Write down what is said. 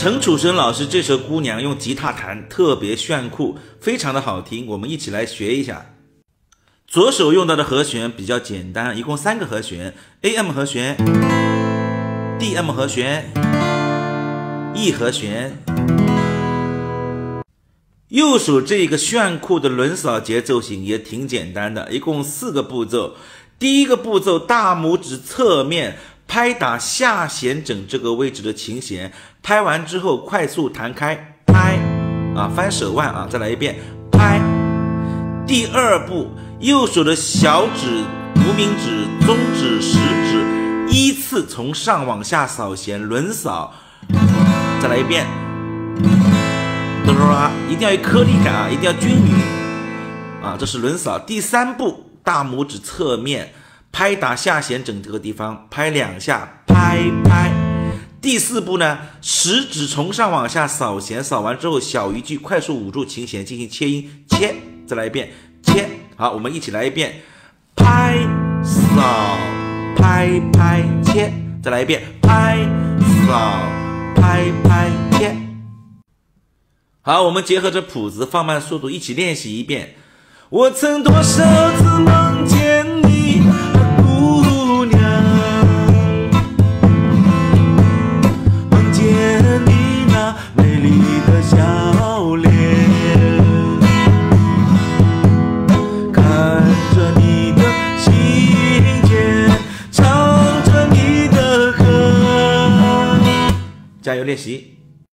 陈楚生老师这首《姑娘》用吉他弹特别炫酷，非常的好听，我们一起来学一下。左手用到的和弦比较简单，一共3个和弦 ：AM 和弦、DM 和弦、E 和弦。右手这个炫酷的轮扫节奏型也挺简单的，一共4个步骤。第一个步骤，大拇指侧面拍打下弦枕这个位置的琴弦，拍完之后快速弹开，拍啊，翻手腕啊，再来一遍，拍。第二步，右手的小指、无名指、中指、食指依次从上往下扫弦，轮扫，再来一遍。哆啦，一定要有颗粒感啊，一定要均匀啊，这是轮扫。第3步，大拇指侧面拍打下弦枕这个地方，拍2下，拍拍。第4步呢，食指从上往下扫弦，扫完之后小鱼际快速捂住琴弦进行切音，切，再来一遍，切。好，我们一起来一遍，拍扫拍拍切，再来一遍，拍扫拍拍切。好，我们结合着谱子放慢速度一起练习一遍。我曾多少次梦见你，姑娘，梦见你那美丽的笑脸，看着你的信笺，唱着你的歌。加油练习。